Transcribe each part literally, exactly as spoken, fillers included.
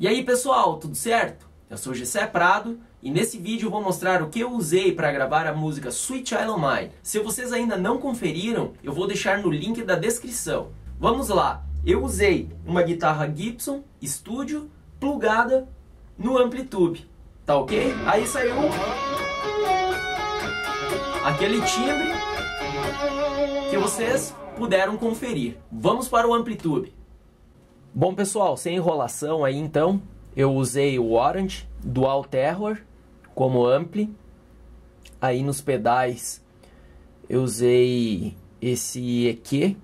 E aí pessoal, tudo certo? Eu sou Jessé Prado e nesse vídeo eu vou mostrar o que eu usei para gravar a música Sweet Child O' Mine. Se vocês ainda não conferiram, eu vou deixar no link da descrição. Vamos lá, eu usei uma guitarra Gibson Studio plugada no AmpliTube, tá ok? Aí saiu aquele timbre que vocês puderam conferir. Vamos para o AmpliTube. Bom pessoal, sem enrolação aí então, eu usei o Orange Dual Terror como ampli. Aí nos pedais eu usei esse E Q,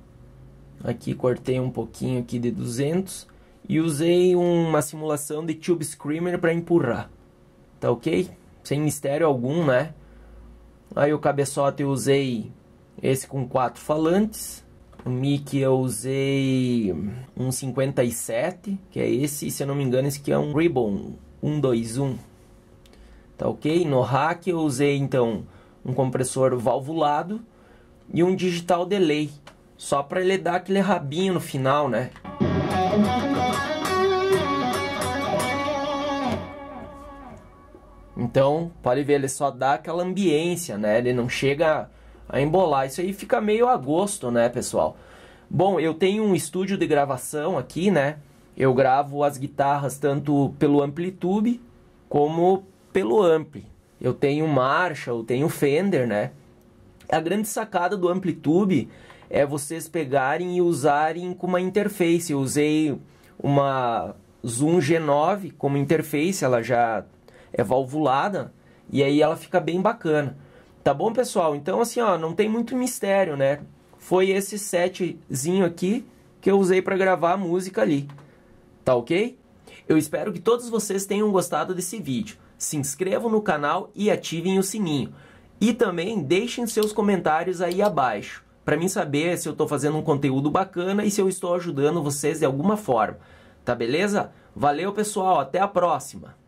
aqui cortei um pouquinho aqui de duzentos e usei uma simulação de Tube Screamer para empurrar, tá ok? Sem mistério algum, né? Aí o cabeçote eu usei esse com quatro falantes. O mic eu usei um cinquenta e sete, que é esse, se eu não me engano esse aqui é um Ribbon um dois um, tá ok? No rack eu usei então um compressor valvulado e um digital delay, só para ele dar aquele rabinho no final, né? Então, pode ver, ele só dá aquela ambiência, né? Ele não chega a embolar, isso aí fica meio a gosto, né, pessoal? Bom, eu tenho um estúdio de gravação aqui, né? Eu gravo as guitarras tanto pelo AmpliTube como pelo Ampli. Eu tenho Marshall, eu tenho Fender, né? A grande sacada do AmpliTube é vocês pegarem e usarem com uma interface. Eu usei uma Zoom G nove como interface, ela já é valvulada e aí ela fica bem bacana. Tá bom, pessoal? Então, assim, ó, não tem muito mistério, né? Foi esse setzinho aqui que eu usei para gravar a música ali. Tá ok? Eu espero que todos vocês tenham gostado desse vídeo. Se inscrevam no canal e ativem o sininho. E também deixem seus comentários aí abaixo, para mim saber se eu tô fazendo um conteúdo bacana e se eu estou ajudando vocês de alguma forma. Tá beleza? Valeu, pessoal. Até a próxima.